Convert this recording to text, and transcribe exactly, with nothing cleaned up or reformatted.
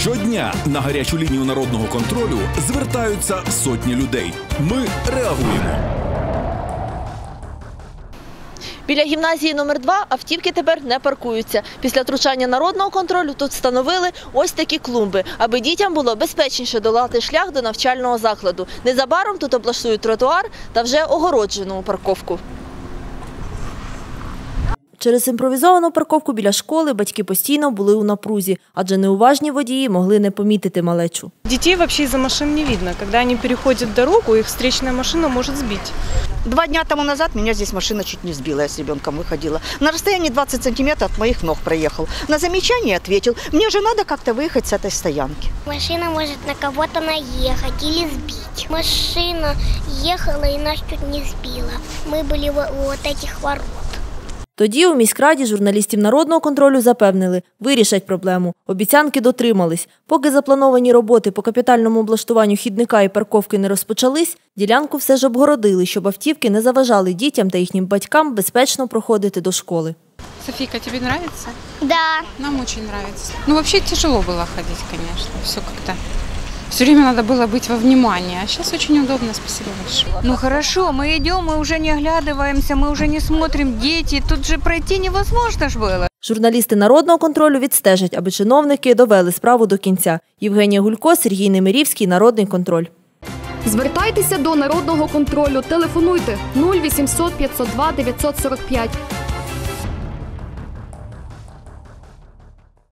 Щодня на гарячу лінію народного контролю звертаються сотні людей. Ми реагуємо. Біля гімназії номер два автівки тепер не паркуються. Після втручання народного контролю тут встановили ось такі клумби, аби дітям було безпечніше долати шлях до навчального закладу. Незабаром тут облаштують тротуар та вже огороджену парковку. Через імпровізовану парковку біля школи батьки постійно були у напрузі, адже неуважні водії могли не помітити малечу. Дітей взагалі за машин не видно. Коли вони переходять дорогу, їх зустрічна машина може збити. Два дня тому назад меня здесь машина чуть не сбила, я с ребенком выходила. На расстоянии двадцать сантиметров от моих ног проехал. На замечание ответил, мне же надо как-то выехать с этой стоянки. Машина может на кого-то наехать или сбить. Машина ехала и нас чуть не сбила. Мы были вот этих ворот. Тоді у міськраді журналістів народного контролю запевнили – вирішать проблему. Обіцянки дотримались. Поки заплановані роботи по капітальному облаштуванню хідника і парковки не розпочались, ділянку все ж обгородили, щоб автівки не заважали дітям та їхнім батькам безпечно проходити до школи. Софіка, тобі подобається? Да. Нам дуже подобається. Ну, взагалі, тяжело було ходити, звісно. Все як-то. Все время надо было быть во внимании, а сейчас очень удобно, спасибо большое. Ну хорошо, мы идем, мы уже не оглядываемся, мы уже не смотрим, дети, тут же пройти невозможно ж было. Журналісти народного контролю відстежать, аби чиновники довели справу до кінця. Євгенія Гулько, Сергій Немирівський, Народний контроль. Звертайтеся до народного контролю, телефонуйте нуль вісімсот п'ятсот два дев'ятсот сорок п'ять.